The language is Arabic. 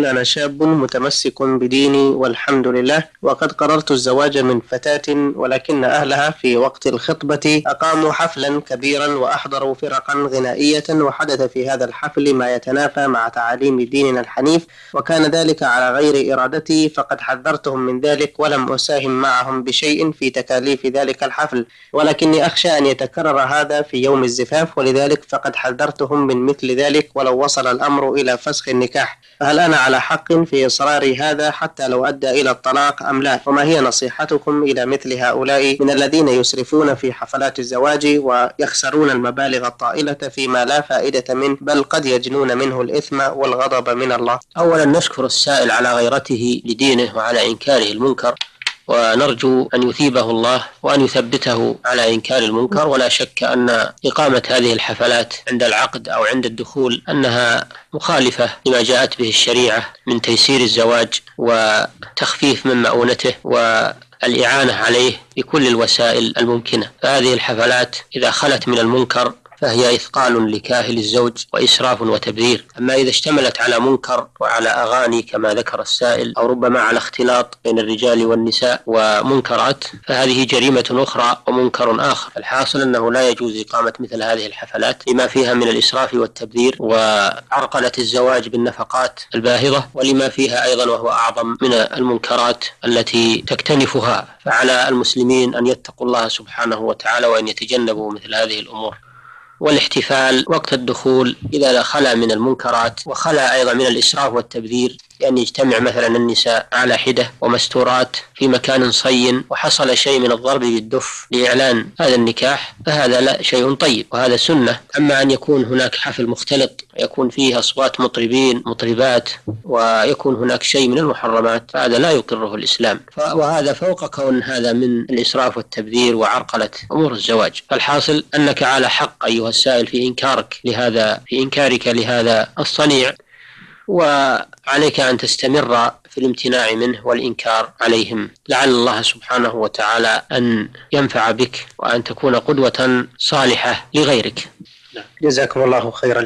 أقول أنا شاب متمسك بديني والحمد لله، وقد قررت الزواج من فتاة، ولكن أهلها في وقت الخطبة أقاموا حفلا كبيرا وأحضروا فرقا غنائية، وحدث في هذا الحفل ما يتنافى مع تعاليم ديننا الحنيف، وكان ذلك على غير إرادتي، فقد حذرتهم من ذلك ولم أساهم معهم بشيء في تكاليف ذلك الحفل، ولكني أخشى أن يتكرر هذا في يوم الزفاف، ولذلك فقد حذرتهم من مثل ذلك ولو وصل الأمر إلى فسخ النكاح. فهل أنا على حق في إصراري هذا حتى لو أدى إلى الطلاق أم لا؟ وما هي نصيحتكم إلى مثل هؤلاء من الذين يسرفون في حفلات الزواج ويخسرون المبالغ الطائلة فيما لا فائدة منه، بل قد يجنون منه الإثم والغضب من الله؟ أولا نشكر السائل على غيرته لدينه وعلى إنكاره المنكر، ونرجو أن يثيبه الله وأن يثبته على إنكار المنكر. ولا شك أن إقامة هذه الحفلات عند العقد أو عند الدخول أنها مخالفة لما جاءت به الشريعة من تيسير الزواج وتخفيف من مؤونته والإعانة عليه بكل الوسائل الممكنة. فهذه الحفلات إذا خلت من المنكر فهي إثقال لكاهل الزوج وإسراف وتبذير. أما إذا اشتملت على منكر وعلى أغاني كما ذكر السائل، أو ربما على اختلاط بين الرجال والنساء ومنكرات، فهذه جريمة أخرى ومنكر آخر. الحاصل أنه لا يجوز إقامة مثل هذه الحفلات لما فيها من الإسراف والتبذير وعرقلة الزواج بالنفقات الباهظة، ولما فيها أيضا وهو أعظم من المنكرات التي تكتنفها. فعلى المسلمين أن يتقوا الله سبحانه وتعالى وأن يتجنبوا مثل هذه الأمور. والاحتفال وقت الدخول إذا خلا من المنكرات وخلا أيضا من الإسراف والتبذير، أن يجتمع مثلا النساء على حدة ومستورات في مكان صين وحصل شيء من الضرب بالدف لإعلان هذا النكاح، فهذا لا شيء طيب وهذا سنة. أما أن يكون هناك حفل مختلط يكون فيه أصوات مطربين مطربات ويكون هناك شيء من المحرمات، فهذا لا يقره الإسلام، وهذا فوق كون هذا من الإسراف والتبذير وعرقلة أمور الزواج. فالحاصل أنك على حق أيها السائل في إنكارك لهذا الصنيع، وعليك أن تستمر في الامتناع منه والإنكار عليهم، لعل الله سبحانه وتعالى أن ينفع بك وأن تكون قدوة صالحة لغيرك. جزاكم الله خيرا.